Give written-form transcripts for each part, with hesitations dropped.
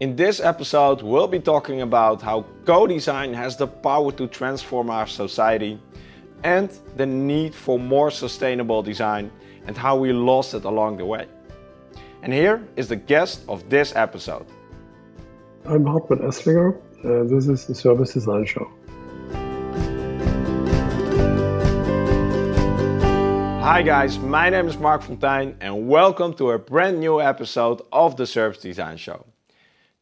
In this episode, we'll be talking about how co-design has the power to transform our society and the need for more sustainable design and how we lost it along the way. And here is the guest of this episode. I'm Hartmut Esslinger. This is the Service Design Show. Hi guys, my name is Marc Fontijn and welcome to a brand new episode of the Service Design Show.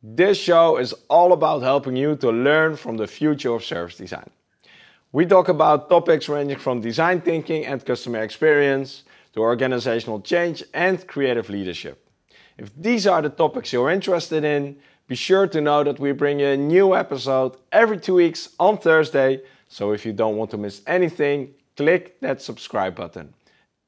This show is all about helping you to learn from the future of service design. We talk about topics ranging from design thinking and customer experience to organizational change and creative leadership. If these are the topics you're interested in, be sure to know that we bring you a new episode every 2 weeks on Thursday. So if you don't want to miss anything, click that subscribe button.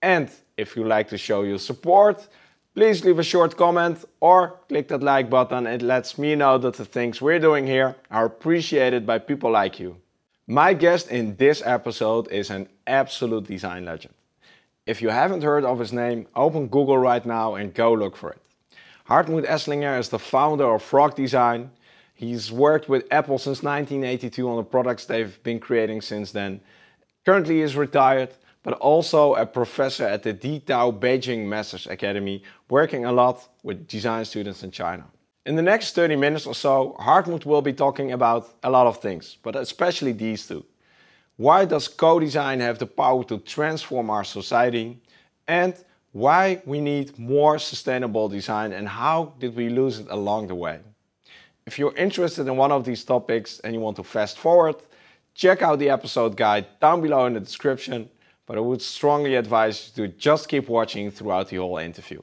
And if you'd like to show your support, please leave a short comment or click that like button. It lets me know that the things we're doing here are appreciated by people like you. My guest in this episode is an absolute design legend. If you haven't heard of his name, open Google right now and go look for it. Hartmut Esslinger is the founder of Frog Design. He's worked with Apple since 1982 on the products they've been creating since then. Currently he is retired, but also a professor at the DeTao Beijing Masters Academy, working a lot with design students in China. In the next 30 minutes or so, Hartmut will be talking about a lot of things, but especially these two. Why does co-design have the power to transform our society? And why we need more sustainable design and how did we lose it along the way? If you're interested in one of these topics and you want to fast forward, check out the episode guide down below in the description. But I would strongly advise you to just keep watching throughout the whole interview.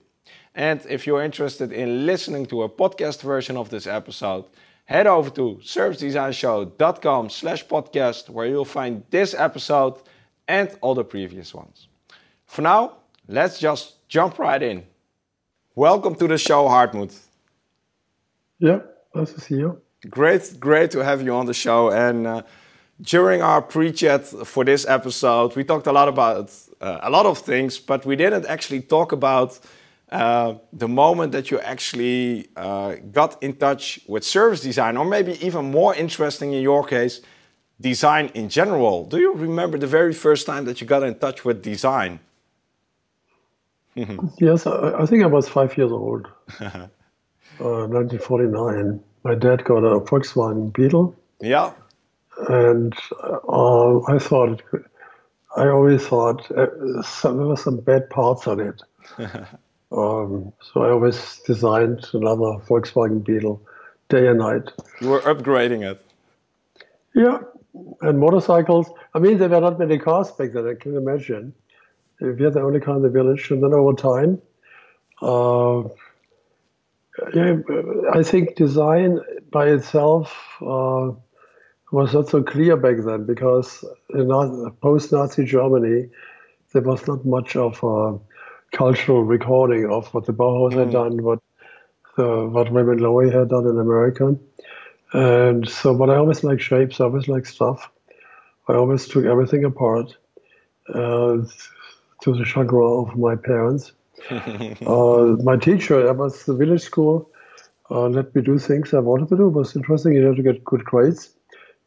And if you're interested in listening to a podcast version of this episode, head over to servicedesignshow.com/podcast, where you'll find this episode and all the previous ones. For now, let's just jump right in. Welcome to the show, Hartmut. Yeah, nice to see you. Great to have you on the show. And during our pre-chat for this episode, we talked a lot about a lot of things, but we didn't actually talk about the moment that you actually got in touch with service design, or maybe even more interesting in your case, design in general. Do you remember the very first time that you got in touch with design? Yes, I think I was 5 years old, 1949. My dad got a Volkswagen Beetle. Yeah. And I thought, there were some bad parts on it. So I always designed another Volkswagen Beetle day and night. You were upgrading it. Yeah, and motorcycles. I mean, there were not many cars back then, I can imagine. We had the only car in the village, and then over time, I think design by itself was not so clear back then, because in post-Nazi Germany, there was not much of a cultural recording of what the Bauhaus had done, what Raymond Lowy had done in America. And so, but I always liked shapes, I always liked stuff. I always took everything apart to the chagrin of my parents. My teacher, I was at the village school, let me do things I wanted to do. It was interesting, you had to get good grades.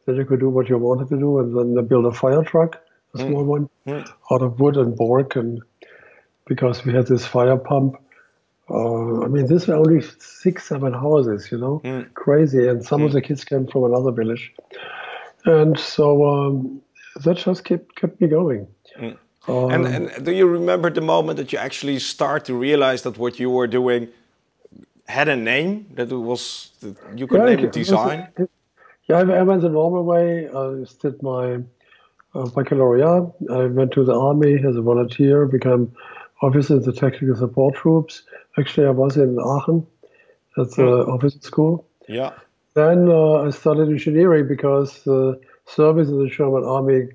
Then you could do what you wanted to do, and then they built a fire truck, a small one, out of wood and bark, and because we had this fire pump. I mean, these were only 6, 7 houses, you know, crazy, and some of the kids came from another village. And so that just kept me going. And do you remember the moment that you actually start to realize that what you were doing had a name, that it was, that you could name it design? Yeah, I went the normal way. I did my baccalaureate. I went to the army as a volunteer, became officer in the technical support troops. Actually, I was in Aachen at the officer school. Yeah. Then I studied engineering because the service in the German army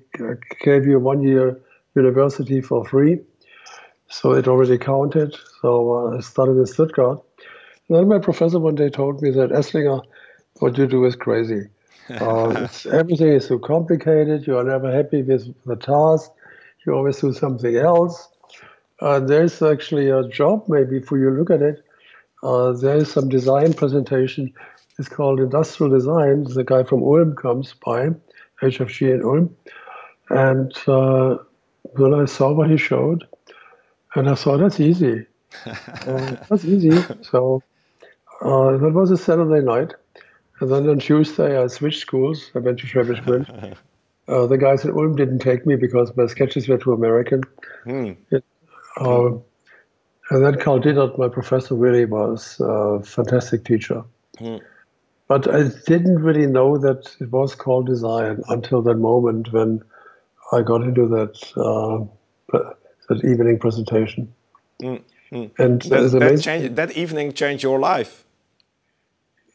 gave you 1 year university for free. So it already counted. So I studied in Stuttgart. And then my professor one day told me that, Esslinger, what you do is crazy. Everything is so complicated. You are never happy with the task. You always do something else. There's actually a job maybe for you. Look at it. There is some design presentation. It's called Industrial Design. The guy from Ulm comes by, HfG in Ulm. And then I saw what he showed, and I thought, that's easy. That's easy. So that was a Saturday night. And then on Tuesday, I switched schools. I went to Schrebisch Brünn. The guys at Ulm didn't take me because my sketches were too American. And then Carl Diddott, my professor, really was a fantastic teacher. But I didn't really know that it was called design until that moment when I got into that that evening presentation. And that evening changed your life.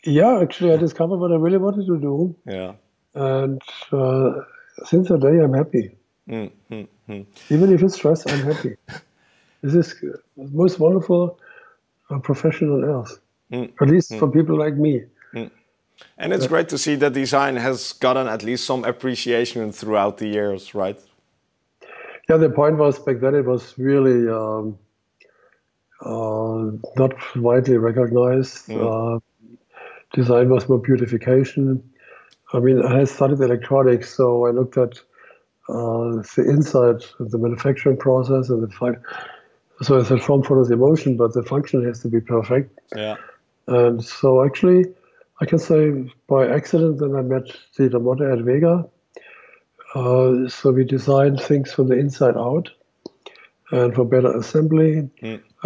Yeah, actually, I discovered what I really wanted to do. Yeah. And since that day, I'm happy. Even if it's stress, I'm happy. This is the most wonderful profession on earth, at least for people like me. And it's great to see that design has gotten at least some appreciation throughout the years, right? Yeah, the point was back then it was really not widely recognized. Design was more beautification. I mean, I studied electronics, so I looked at the inside of the manufacturing process and the fact. So it's a form for the emotion, but the function has to be perfect. Yeah. And so actually, I can say by accident that I met Dieter Motte at Vega. So we designed things from the inside out and for better assembly.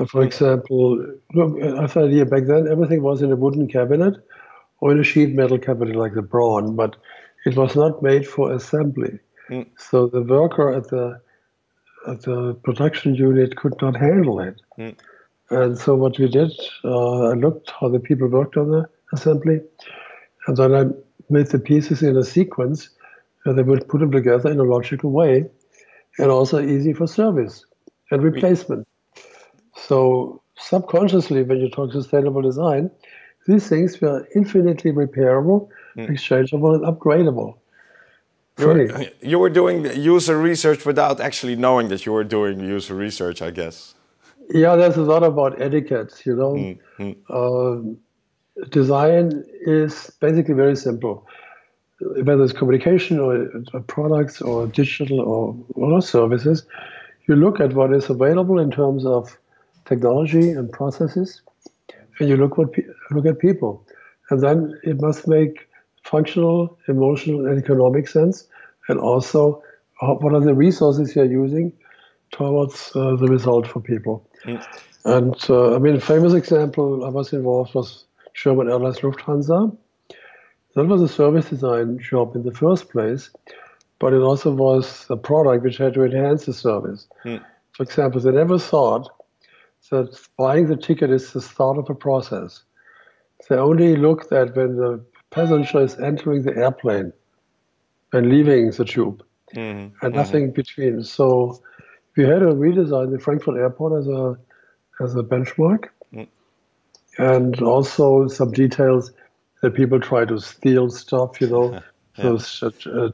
For example, look, I have an idea back then, everything was in a wooden cabinet or in a sheet metal cabinet like the Braun, but it was not made for assembly. So the worker at the production unit could not handle it. And so what we did, I looked how the people worked on the assembly, and then I made the pieces in a sequence, and they would put them together in a logical way, and also easy for service and replacement. So subconsciously, when you talk sustainable design, these things were infinitely repairable, exchangeable, and upgradable. You were doing user research without actually knowing that you were doing user research, I guess. Yeah, there's a lot about etiquette, you know. Design is basically very simple. Whether it's communication or products or digital or services, you look at what is available in terms of technology and processes, and you look at people. And then it must make functional, emotional, and economic sense, and also what are the resources you're using towards the result for people. And I mean, a famous example I was involved was German Airlines Lufthansa. That was a service design job in the first place, but it also was a product which had to enhance the service. For example, they never thought that buying the ticket is the start of a process. They only looked at when the passenger is entering the airplane and leaving the tube, and nothing between. So we had to redesign the Frankfurt Airport as a benchmark, and also some details that people try to steal stuff, you know, those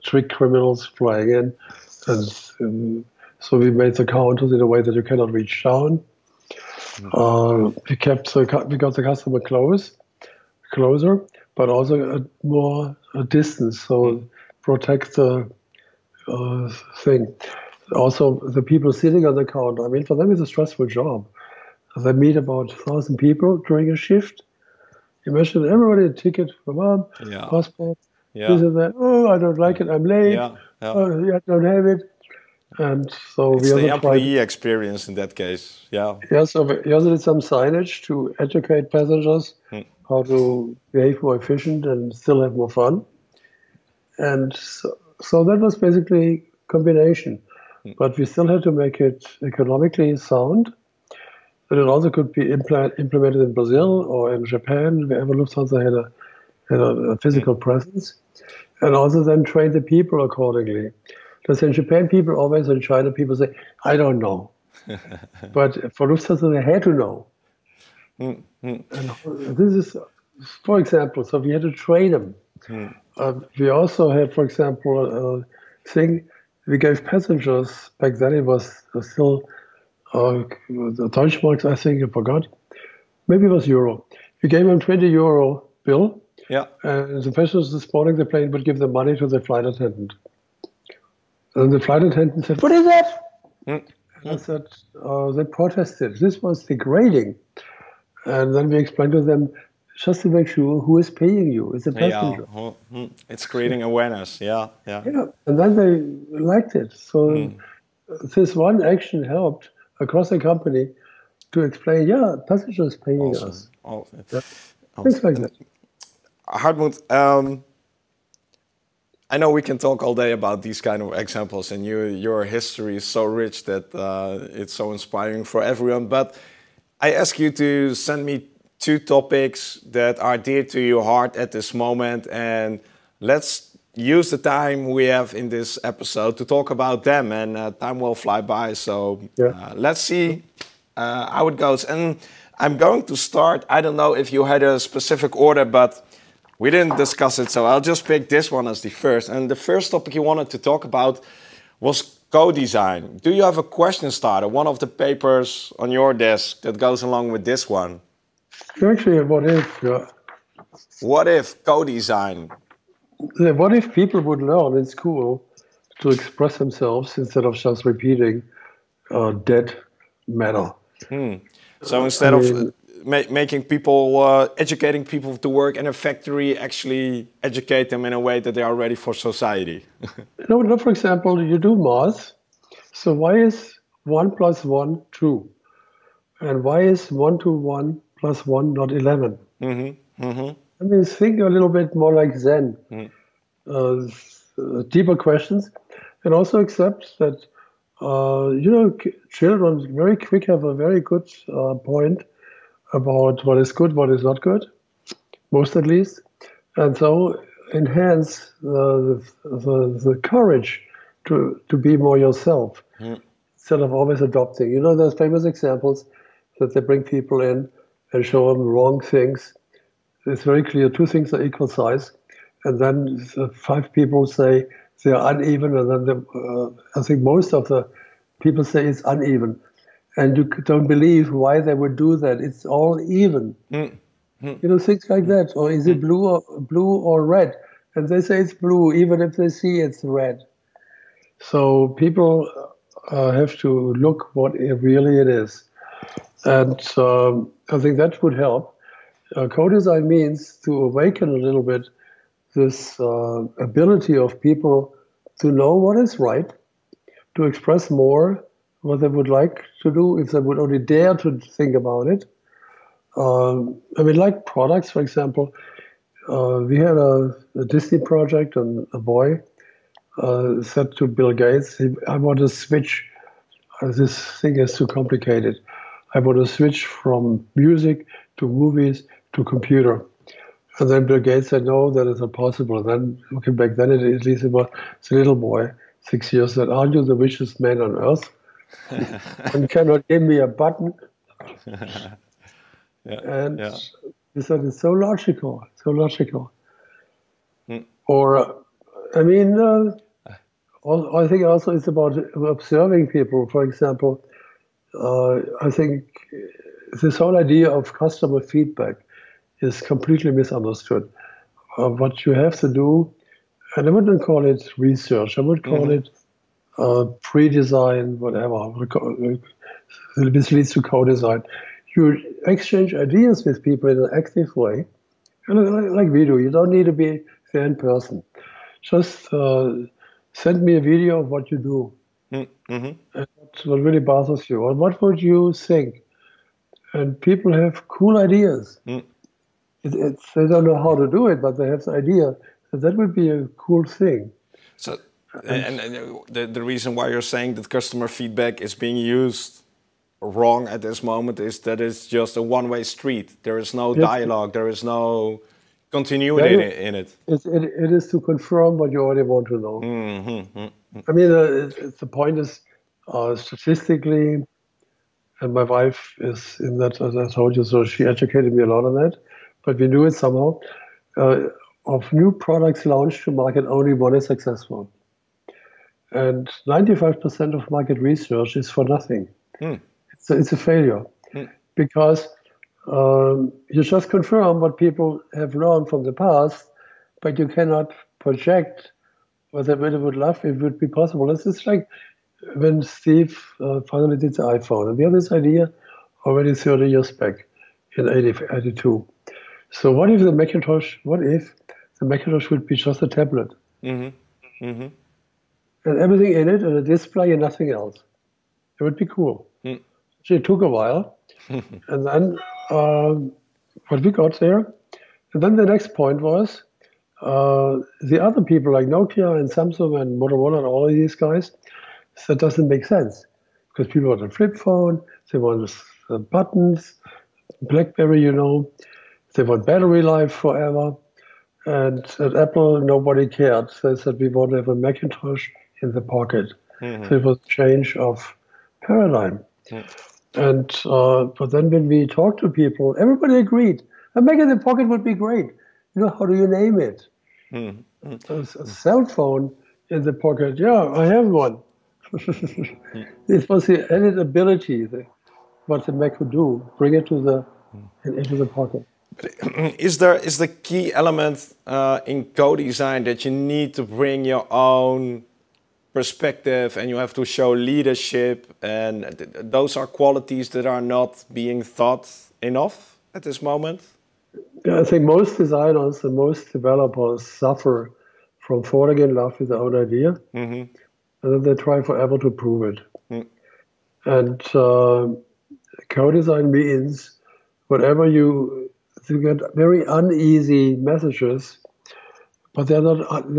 trick criminals flying in. And so we made the counters in a way that you cannot reach down. We got the customer closer, but also a distance, so protect the thing. Also, the people sitting on the counter, I mean, for them it's a stressful job. They meet about 1,000 people during a shift. Imagine everybody a ticket for mom, passport, this and that. Oh, I don't like it, I'm late. Oh, I don't have it. And so it's the employee experience in that case. So we also did some signage to educate passengers how to behave more efficient and still have more fun. And so that was basically a combination. But we still had to make it economically sound. But it also could be implemented in Brazil or in Japan, wherever Lufthansa had a physical presence. And also then train the people accordingly. Because in Japan, people always, in China, people say, I don't know. But for Lufthansa, they had to know. And this is, for example, so we had to train them. We also had, for example, a thing we gave passengers, back then it was still the Deutschmarks, I think, I forgot. maybe it was euro. You gave them 20 euro bill. Yeah. And the passengers this morning, the plane would give the money to the flight attendant. And the flight attendant said, "What is that?" And I said, they protested. This was degrading. And then we explained to them, just to make sure who is paying you. It's a passenger. Yeah. It's creating awareness. Yeah. Yeah. Yeah. And then they liked it. So this one action helped across the company to explain, yeah, passengers paying us. Awesome. Yeah. Things like that. Hartmut, I know we can talk all day about these kind of examples, and your history is so rich that it's so inspiring for everyone. But I ask you to send me two topics that are dear to your heart at this moment, and let's use the time we have in this episode to talk about them. And time will fly by, so let's see how it goes. And I'm going to start. I don't know if you had a specific order, but we didn't discuss it, so I'll just pick this one as the first. And the first topic you wanted to talk about was co-design. Do you have a question starter, one of the papers on your desk that goes along with this one? Actually, what if? What if co-design? What if people would learn in school to express themselves instead of just repeating dead metal? So instead of making people, educating people to work in a factory, actually educate them in a way that they are ready for society. No, for example, you do math. So why is 1 + 1 2? And why is 1 + 1 + 1 not 11? I mean, think a little bit more like Zen. Deeper questions. And also accept that, children very quick have a very good point about what is good, what is not good, most at least, and so enhance the courage to be more yourself instead of always adopting. You know, those famous examples that they bring people in and show them wrong things. It's very clear, 2 things are equal size, and then 5 people say they are uneven, and then I think most of the people say it's uneven. And you don't believe why they would do that. It's all even. You know, things like that. Or is it blue or red? And they say it's blue, even if they see it's red. So people have to look what really it is. And I think that would help. Co-design means to awaken a little bit this ability of people to know what is right, to express more what they would like to do if they would only dare to think about it. I mean, like products, for example, we had a Disney project, and a boy said to Bill Gates, "I want to switch. This thing is too complicated. I want to switch from music to movies to computer." And then Bill Gates said, "No, that is impossible." Then, looking back then, at least it was a little boy, 6 years, said, "Aren't you the richest man on earth? And cannot give me a button?" He said, "It's so logical, so logical." Or, I mean, I think also it's about observing people. For example, I think this whole idea of customer feedback is completely misunderstood. What you have to do, and I wouldn't call it research, I would call it pre-design, whatever. This leads to co-design. You exchange ideas with people in an active way, like we do. You don't need to be there in person. Just send me a video of what you do, and what really bothers you, or what would you think? And people have cool ideas. They don't know how to do it, but they have the idea that would be a cool thing. So. And the reason why you're saying that customer feedback is being used wrong at this moment is that it's just a one-way street. There is no dialogue. There is no continuity in it. It is to confirm what you already want to know. I mean, the point is, statistically, and my wife is in that, as I told you, so she educated me a lot on that, but we knew it somehow. Of new products launched to market, only one is successful. And 95% of market research is for nothing. It's a failure because You just confirm what people have learned from the past, but you cannot project what they really would love if it would be possible. It's just like when Steve finally did the iPhone. And we had this idea already 30 years back in 82. So what if the Macintosh would be just a tablet? Mm-hmm. Mm-hmm. And everything in it, and a display and nothing else. It would be cool. Mm. So it took a while. And then what we got there. And then the next point was the other people like Nokia and Samsung and Motorola and all of these guys, that doesn't make sense. Because people want a flip phone, they want buttons, Blackberry, they want battery life forever. And at Apple, nobody cared. They said, we want to have a Macintosh in the pocket. Mm-hmm. So it was a change of paradigm. Mm-hmm. And but then when we talked to people, everybody agreed. A Mac in the pocket would be great. How do you name it? Mm-hmm. A cell phone in the pocket. Yeah, I have one. Mm-hmm. It was the added ability, what the Mac could do, bring it to into the pocket. Is the key element in co-design that you need to bring your own perspective and you have to show leadership, and those are qualities that are not being thought enough at this moment? Yeah, I think most designers and most developers suffer from falling in love with their own idea, mm-hmm. and then they try forever to prove it. Mm. And co-design means whatever you get very uneasy messages, but they're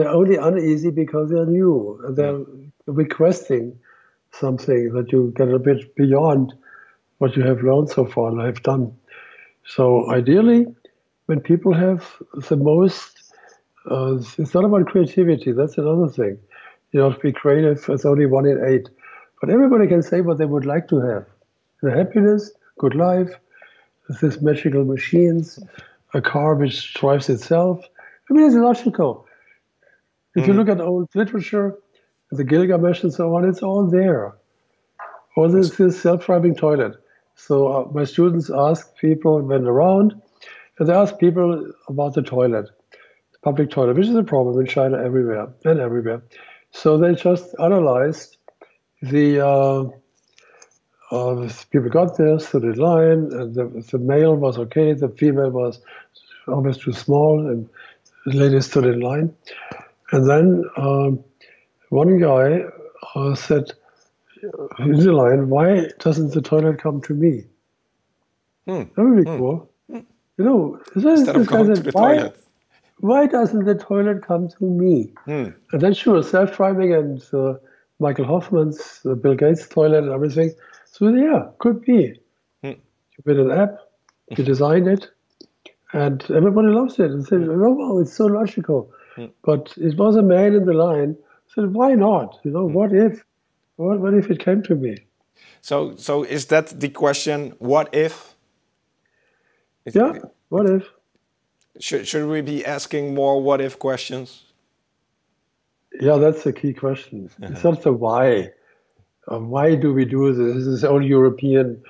only uneasy because they're new. They're requesting something that you get a bit beyond what you have learned so far and have done. So ideally, when people have the most, it's not about creativity, that's another thing. To be creative, it's only 1 in 8. But everybody can say what they would like to have. The happiness, good life, these magical machines, a car which drives itself. It's logical. If you look at old literature, the Gilgamesh and so on, it's all there. Or there's this self-driving toilet. So my students ask people, went around, and they ask people about the toilet, the public toilet, which is a problem in China everywhere. So they just analyzed the... people got there, stood in line, and the male was okay, the female was always too small, and the lady stood in line. And then one guy said, in the line, why doesn't the toilet come to me? That would be cool. Instead of going to the toilet. Why doesn't the toilet come to me? And then she was self-driving and Michael Hoffman's, Bill Gates' toilet and everything. So yeah, could be. You build an app, you design it, and everybody loves it. And said, oh, wow, it's so logical. But it was a man in the line. Said, why not? What if it came to me? So is that the question? What if? What if? Should we be asking more what if questions? Yeah, that's the key question. It's not the why. Why do we do this? This is all European.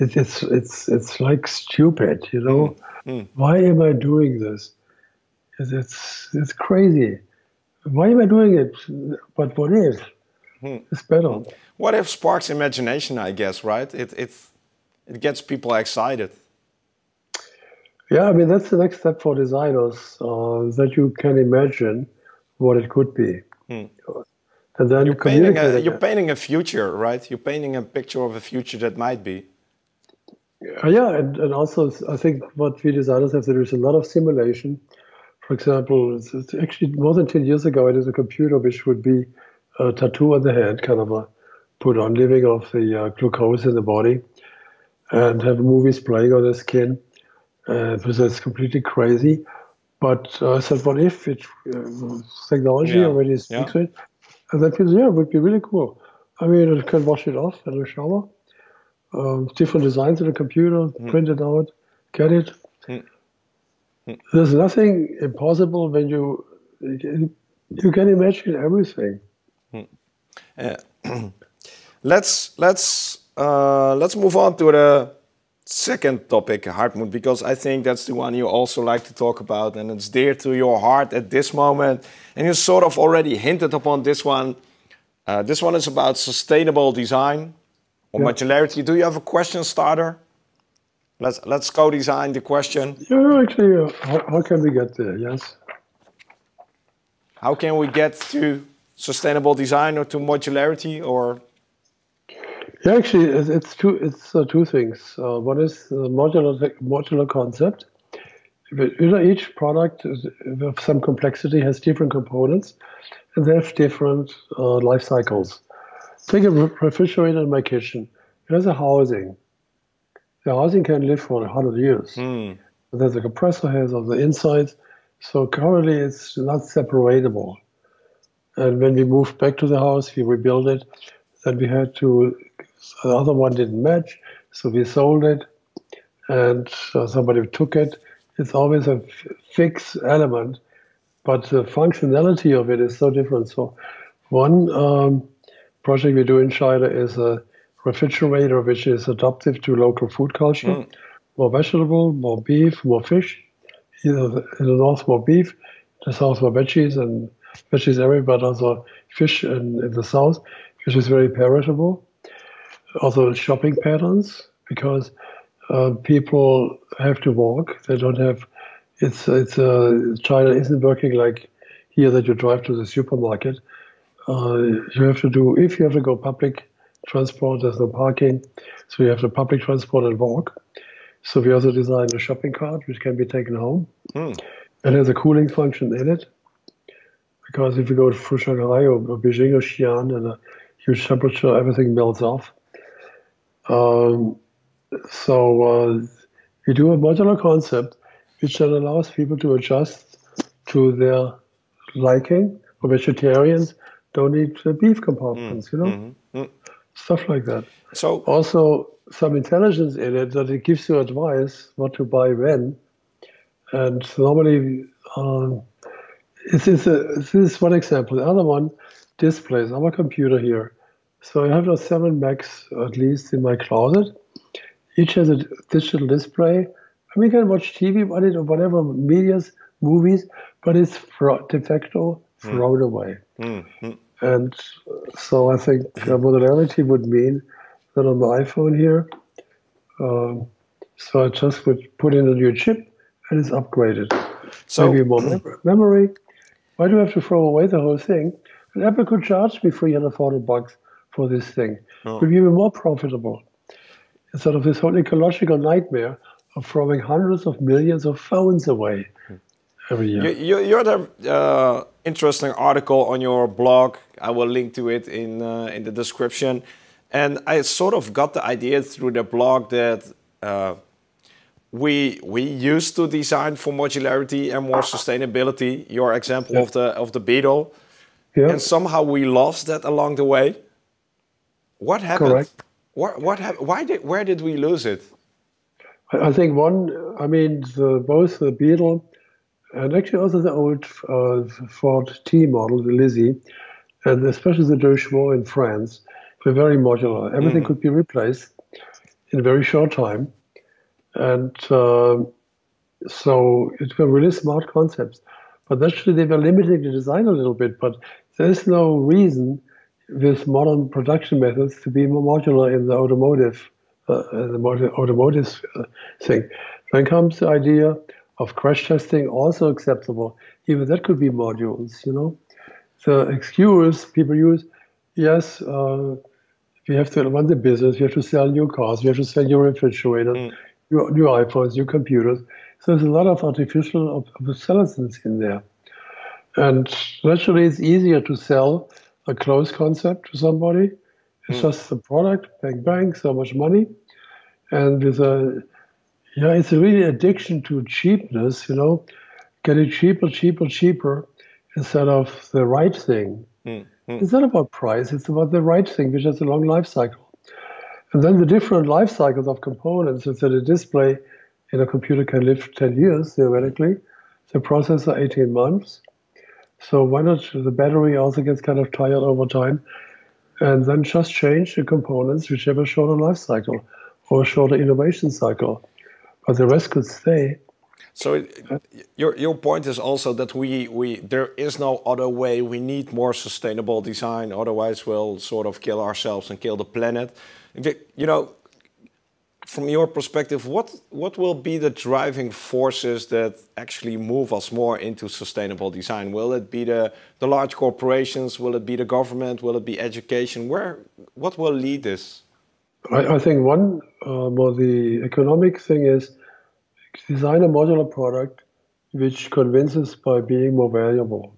It's like stupid, Why am I doing this? It's crazy. Why am I doing it? But what if? It's better. What if sparks imagination? I guess, right? It gets people excited. Yeah, that's the next step for designers, that you can imagine what it could be. And then you're painting a future, right? You're painting a picture of a future that might be. And also I think what we designers have to do is a lot of simulation. For example, it's actually more than 10 years ago, it is a computer which would be a tattoo on the hand, kind of a put on, living off the glucose in the body, and have movies playing on the skin. Because that's completely crazy. But I said, what if technology already is fixed? And then people say, it would be really cool. You can wash it off in a shower. Different designs in the computer, print it out, get it. There's nothing impossible when you can imagine everything. Let's Let's move on to the second topic, Hartmut, because I think that's the one you also like to talk about, and it's dear to your heart at this moment. And you sort of already hinted upon this one. This one is about sustainable design or modularity. Do you have a question starter? Let's co-design the question. Yeah, actually, how can we get there? Yes. How can we get to sustainable design or to modularity or? Yeah, actually, it's two things. One is the modular concept. You know, each product with some complexity has different components, and they have different life cycles. Take a refrigerator in my kitchen. It has a housing. The housing can live for 100 years. Mm. There's a compressor head on the inside, so currently it's not separatable. And when we moved back to the house, we rebuilt it. Then we had to, the other one didn't match, so we sold it, and somebody took it. It's always a fixed element, but the functionality of it is so different. So one project we do in China is a refrigerator which is adaptive to local food culture. Mm. More vegetable, more beef, more fish. Either in the north, more beef, the south, more veggies, and veggies everywhere, but also fish in the south, which is very perishable. Also shopping patterns, because people have to walk. They don't have, China isn't working like here that you drive to the supermarket. You have to do, if you have to go public transport, there's no parking, so you have to public transport and walk. So we also designed a shopping cart which can be taken home. Mm. It has a cooling function in it, because if you go to Shanghai or Beijing or Xi'an and a huge temperature, everything melts off. So we do a modular concept which then allows people to adjust to their liking. For vegetarians, don't eat beef compartments, you know, stuff like that. So also some intelligence in it that it gives you advice what to buy when. And normally, this is one example. The other one, displays. I have a computer here. So I have 7 Macs at least in my closet. Each has a digital display. And we can watch TV on it or whatever, medias, movies, but it's de facto thrown away. And so I think modularity would mean that on the iPhone here, so I just would put in a new chip and it's upgraded. So maybe more memory. Why do I have to throw away the whole thing? And Apple could charge me $340 for this thing. Oh. It would be even more profitable. Instead of this whole ecological nightmare of throwing hundreds of millions of phones away every year. You had an interesting article on your blog. I will link to it in the description. And I sort of got the idea through the blog that we used to design for modularity and more sustainability. Your example of the Beetle, and somehow we lost that along the way. What happened? Correct. What happened? Where did we lose it? I think both the Beetle and actually also the old Ford T model, the Lizzie, and especially the Deux in France, were very modular. Everything could be replaced in a very short time. And so it were really smart concepts. But actually they were limiting the design a little bit, but there's no reason with modern production methods to be more modular in the automotive thing. Then comes the idea of crash testing, also acceptable. Even that could be modules, you know. The excuse people use, yes, we have to run the business, we have to sell new cars, we have to sell new refrigerators, new iPhones, new computers. So there's a lot of artificial obsolescence in there. And naturally it's easier to sell a closed concept to somebody. It's just a product, bang, bang, so much money. And it's really addiction to cheapness, you know, getting cheaper, cheaper, cheaper instead of the right thing. It's not about price, it's about the right thing, which has a long life cycle. And then the different life cycles of components, if the display in a computer can live 10 years, theoretically, the processor 18 months. So why not, the battery also gets kind of tired over time. and then just change the components which have a shorter life cycle or a shorter innovation cycle. But the rest could stay. So your point is also that there is no other way. We need more sustainable design. Otherwise, we'll sort of kill ourselves and kill the planet. You know, from your perspective, what will be the driving forces that actually move us more into sustainable design? Will it be the large corporations? Will it be the government? Will it be education? What will lead this? I think one, more the economic thing is design a modular product which convinces by being more valuable,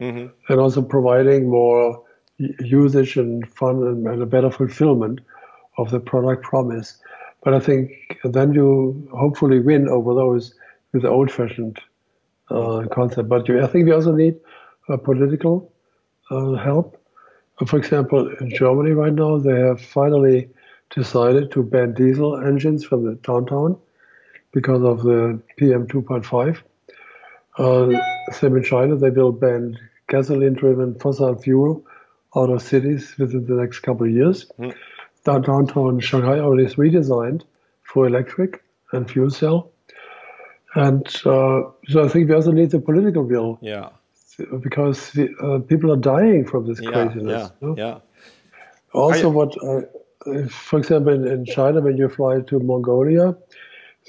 mm-hmm. and also providing more usage and fun and a better fulfillment of the product promise. But I think then you hopefully win over those with the old-fashioned concept. But I think we also need political help. For example, in Germany right now, they have finally decided to ban diesel engines from the downtown because of the PM 2.5. Same in China, they will ban gasoline-driven fossil fuel out of cities within the next couple of years. Mm. Downtown Shanghai already is redesigned for electric and fuel cell. And so I think we also need the political will. Yeah. Because people are dying from this craziness. Yeah, no? Yeah. Also, for example, in China, when you fly to Mongolia,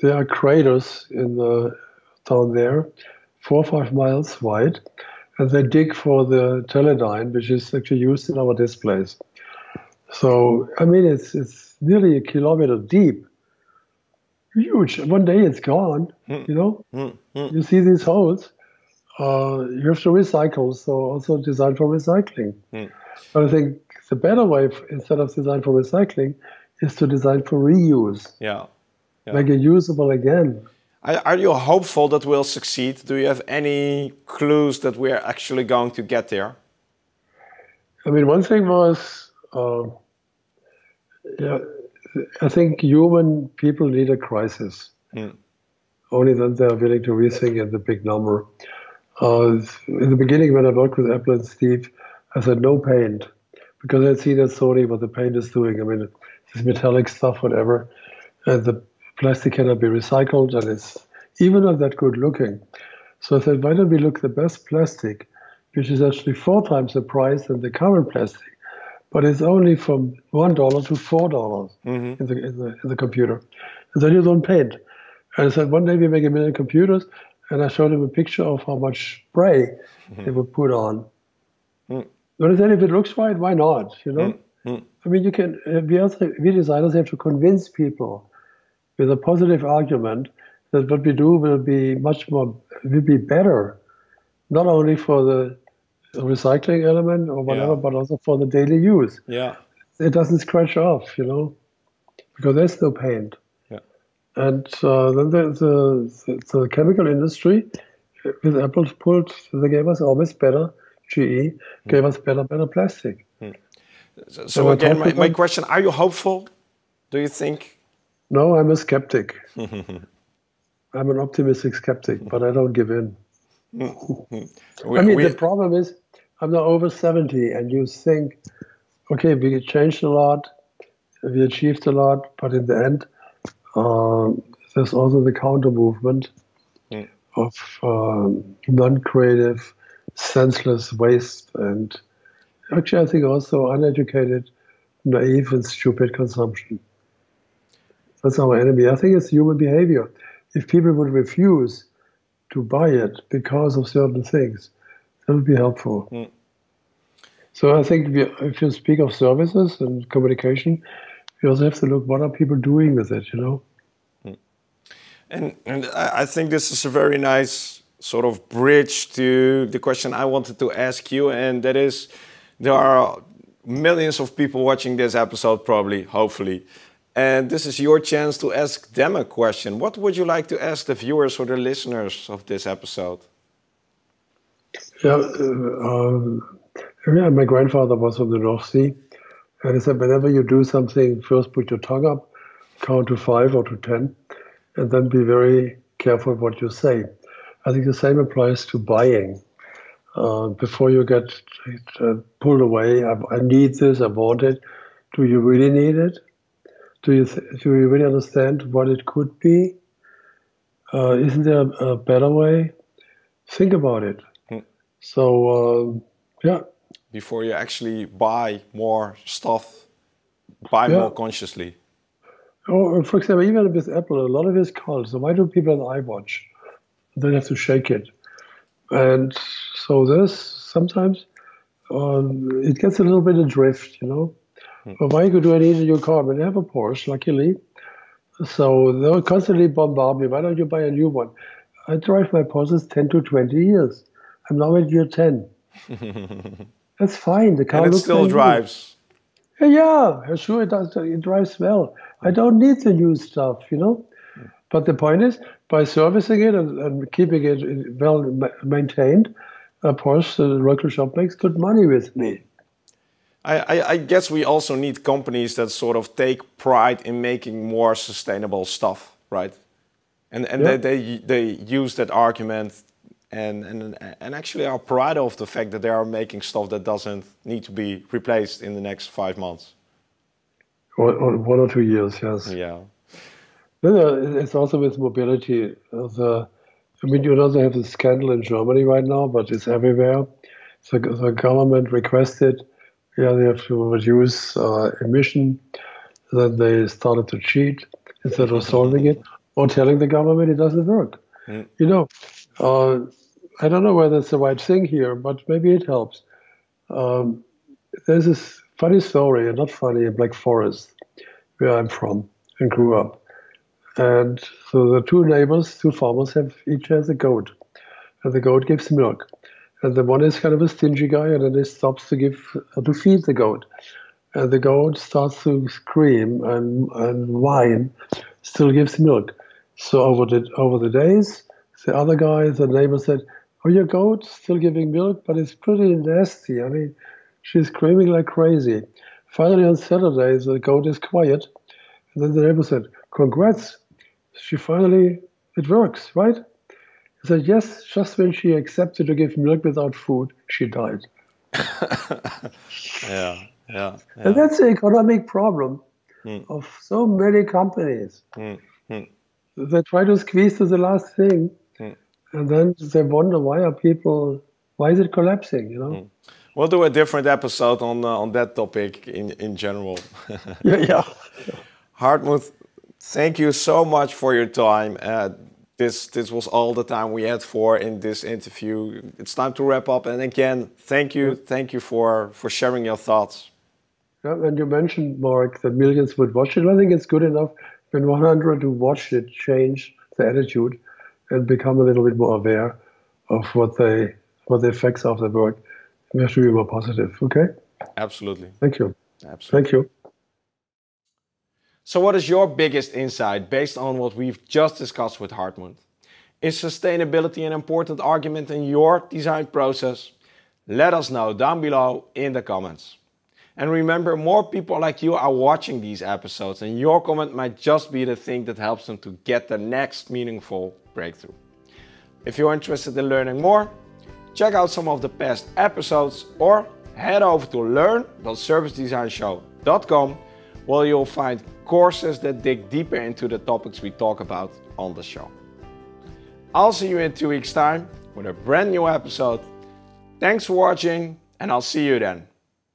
there are craters in the town there, 4 or 5 miles wide, and they dig for the Teledyne, which is actually used in our displays. So, I mean, it's nearly a kilometer deep. Huge. One day it's gone, you know? You see these holes. You have to recycle, so also design for recycling. But I think the better way, instead of design for recycling, is to design for reuse. Yeah. Make it usable again. Are you hopeful that we'll succeed? Do you have any clues that we're actually going to get there? I mean, one thing was... I think human people need a crisis. Only then they are willing to rethink at the big number. In the beginning, when I worked with Apple and Steve, I said no paint, because I'd seen at Sony what the paint is doing. I mean, this metallic stuff, whatever, and the plastic cannot be recycled, and it's even not that good looking. So I said, why don't we look at the best plastic, which is actually 4 times the price than the current plastic? But it's only from $1 to $4 in the computer. And then you don't paint. And I said, one day we make 1 million computers, and I showed him a picture of how much spray they would put on. But I said, if it looks right, why not? You know, I mean, you can. We designers have to convince people with a positive argument that what we do will be better, not only for the recycling element or whatever, but also for the daily use. Yeah, it doesn't scratch off, you know, because there's no paint. Yeah, and then there's the chemical industry with Apple pulled. They gave us always better. GE gave us better plastic. So again, my question: are you hopeful? Do you think? No, I'm a skeptic. I'm an optimistic skeptic, but I don't give in. I mean, the problem is, I'm now over 70, and you think, okay, we changed a lot, we achieved a lot, but in the end, there's also the counter-movement of non-creative, senseless waste, and actually, I think also uneducated, naive, and stupid consumption. That's our enemy. I think it's human behavior. If people would refuse to buy it because of certain things, that would be helpful. So I think if you speak of services and communication, you also have to look what are people doing with it, you know? And I think this is a very nice sort of bridge to the question I wanted to ask you, and that is, there are millions of people watching this episode probably, hopefully, and this is your chance to ask them a question. What would you like to ask the viewers or the listeners of this episode? Yeah, my grandfather was from the North Sea. And he said, whenever you do something, first put your tongue up, count to 5 or to 10, and then be very careful what you say. I think the same applies to buying. before you get pulled away. I need this, I want it. Do you really need it? Do you really understand what it could be? Isn't there a better way? Think about it. So, yeah. Before you actually buy more stuff, buy more consciously. Or for example, even with Apple, a lot of it is called. So why do people have an iWatch? They have to shake it. And so this, sometimes, it gets a little bit adrift, you know. But why do I need a new car? But I have a Porsche, luckily. So they'll constantly bombard me. Why don't you buy a new one? I drive my Porsches 10 to 20 years. I'm now at year 10. That's fine. The car and it looks still drives. Yeah, sure it does. It drives well. I don't need the new stuff, you know. But the point is, by servicing it and keeping it well maintained, a Porsche, the local shop makes good money with me. I guess we also need companies that sort of take pride in making more sustainable stuff, right? And they use that argument and actually are proud of the fact that they are making stuff that doesn't need to be replaced in the next 5 months. Or 1 or 2 years, yes. Yeah. No, it's also with mobility. I mean, you also have the scandal in Germany right now, but it's everywhere. So the government requested, they have to reduce emission. Then they started to cheat instead of solving it or telling the government it doesn't work. You know, I don't know whether it's the right thing here, but maybe it helps. There's this funny story, and not funny, in Black Forest, where I'm from and grew up. And so the two neighbors, two farmers, each has a goat. And the goat gives milk. And the one is kind of a stingy guy, and then he stops to feed the goat. And the goat starts to scream and whine, still gives milk. So over the days, the other guy, the neighbor said, "Oh, your goat still giving milk, but it's pretty nasty. I mean, she's screaming like crazy." Finally, on Saturday, the goat is quiet. And then the neighbor said, "Congrats, it works, right?" He said, "Yes, just when she accepted to give milk without food, she died." Yeah. And that's the economic problem of so many companies. They try to squeeze to the last thing, and then they wonder why is it collapsing, you know? We'll do a different episode on that topic in general. Hartmut, thank you so much for your time. This was all the time we had for in this interview. It's time to wrap up. And again, thank you for sharing your thoughts. Yeah, and you mentioned, Marc, that millions would watch it. I think it's good enough when 100 who watched it change the attitude and become a little bit more aware of what the effects of the work. We have to be more positive. Okay. Absolutely. Thank you. Absolutely. Thank you. So what is your biggest insight based on what we've just discussed with Hartmut? Is sustainability an important argument in your design process? Let us know down below in the comments. And remember, more people like you are watching these episodes, and your comment might just be the thing that helps them to get the next meaningful breakthrough. If you're interested in learning more, check out some of the past episodes or head over to learn.servicedesignshow.com, where you'll find courses that dig deeper into the topics we talk about on the show. I'll see you in 2 weeks' time with a brand new episode. Thanks for watching, and I'll see you then.